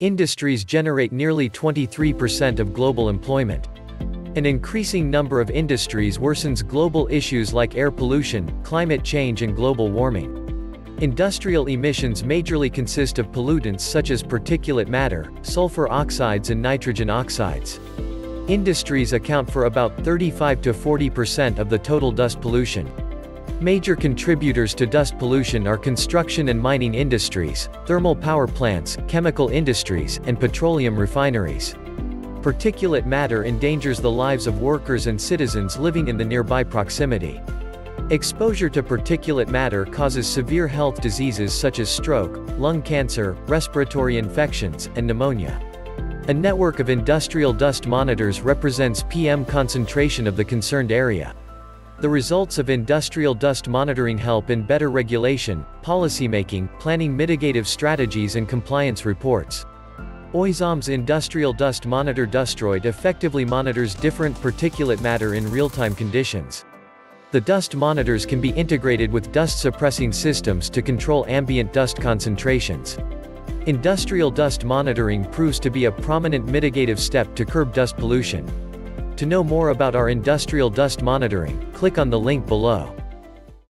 Industries generate nearly 23% of global employment. An increasing number of industries worsens global issues like air pollution, climate change and global warming. Industrial emissions majorly consist of pollutants such as particulate matter, sulfur oxides and nitrogen oxides. Industries account for about 35% to 40% of the total dust pollution. Major contributors to dust pollution are construction and mining industries, thermal power plants, chemical industries, and petroleum refineries. Particulate matter endangers the lives of workers and citizens living in the nearby proximity. Exposure to particulate matter causes severe health diseases such as stroke, lung cancer, respiratory infections, and pneumonia. A network of industrial dust monitors represents PM concentration of the concerned area. The results of industrial dust monitoring help in better regulation, policymaking, planning, mitigative strategies and compliance reports. Oizom's industrial dust monitor Dustroid effectively monitors different particulate matter in real-time conditions. The dust monitors can be integrated with dust-suppressing systems to control ambient dust concentrations. Industrial dust monitoring proves to be a prominent mitigative step to curb dust pollution. To know more about our industrial dust monitoring, click on the link below.